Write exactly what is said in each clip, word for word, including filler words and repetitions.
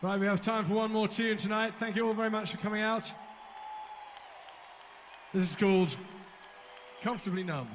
Right, we have time for one more tune tonight. Thank you all very much for coming out. This is called Comfortably Numb.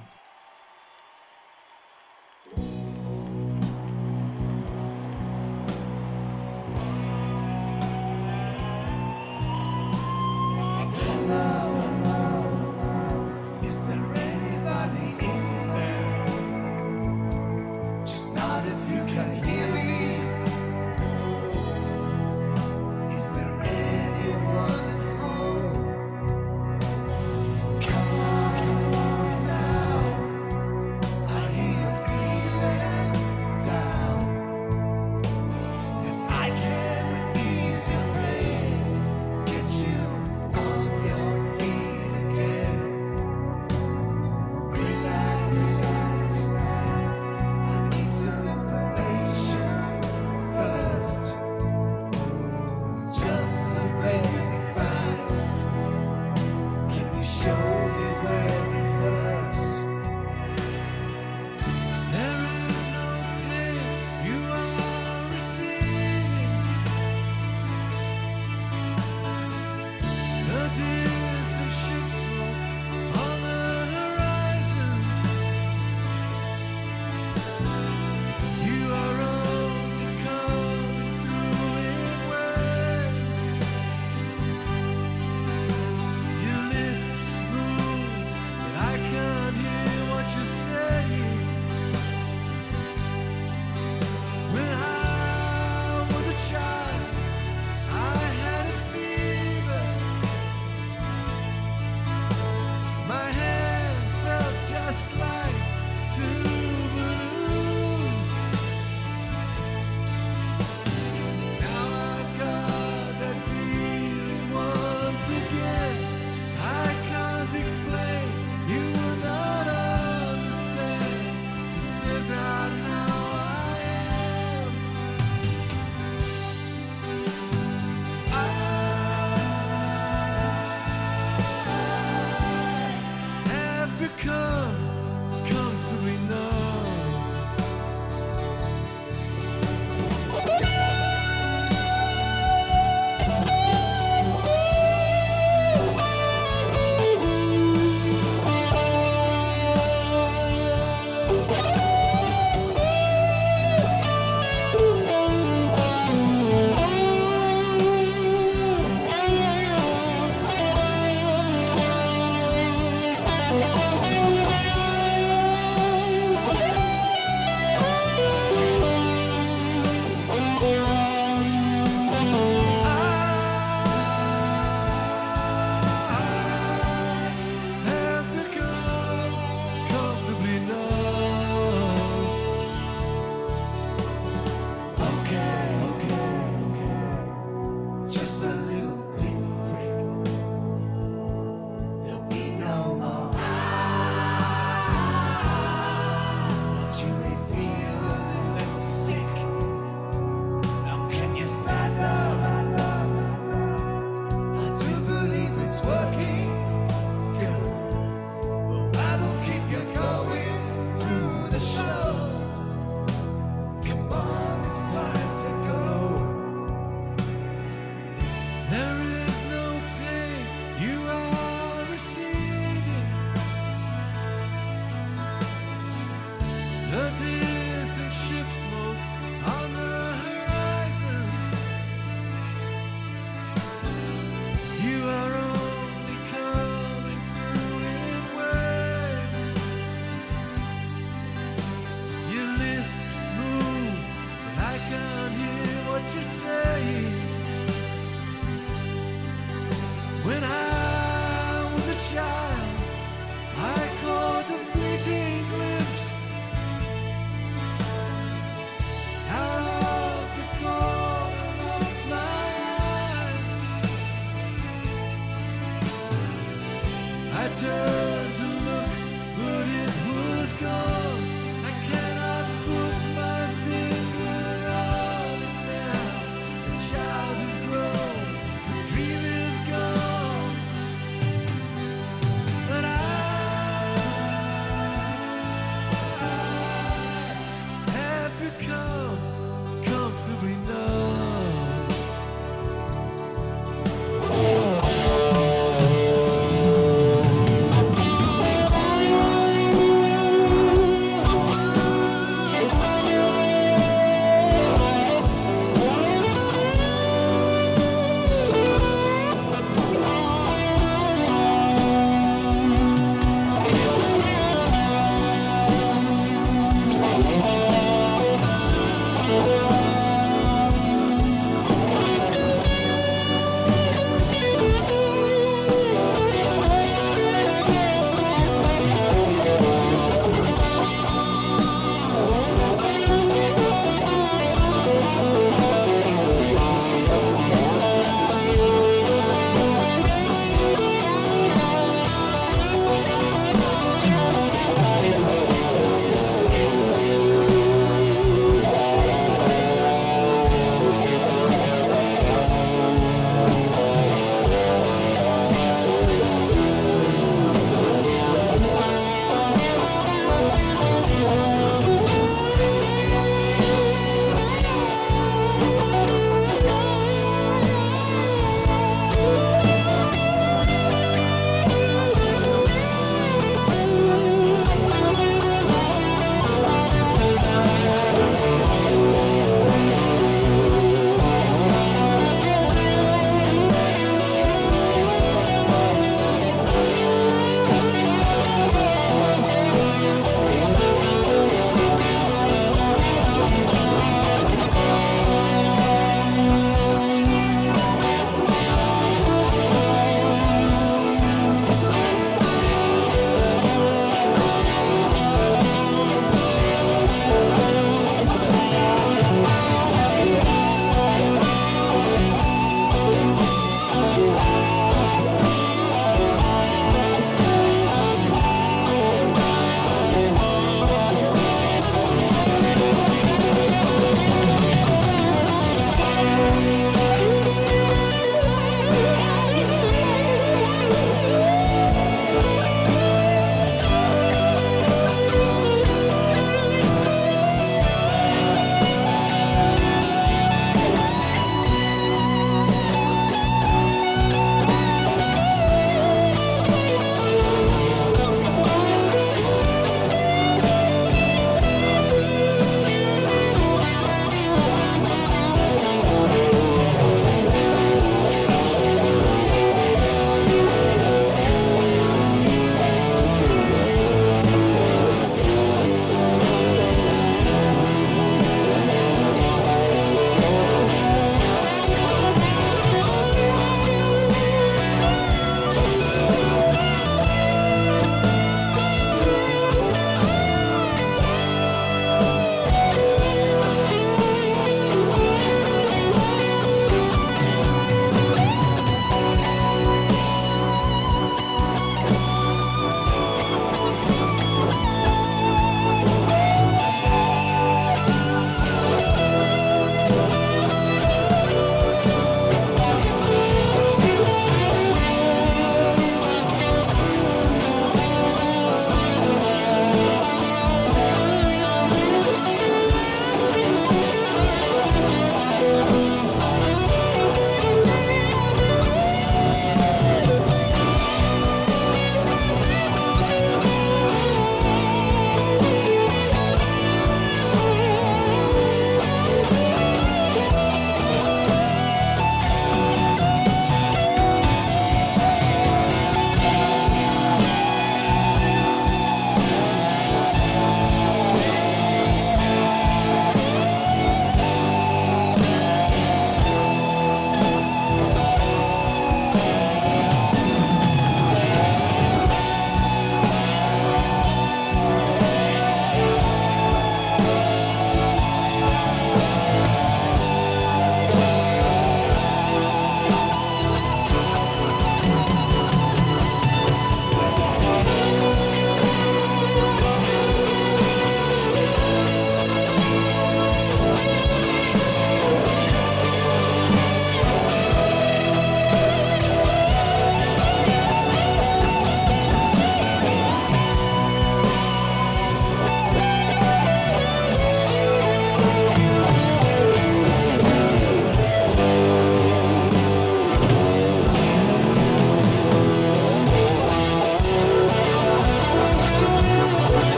Become comfortably numb.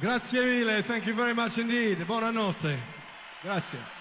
Grazie mille, thank you very much indeed. Buonanotte. Grazie.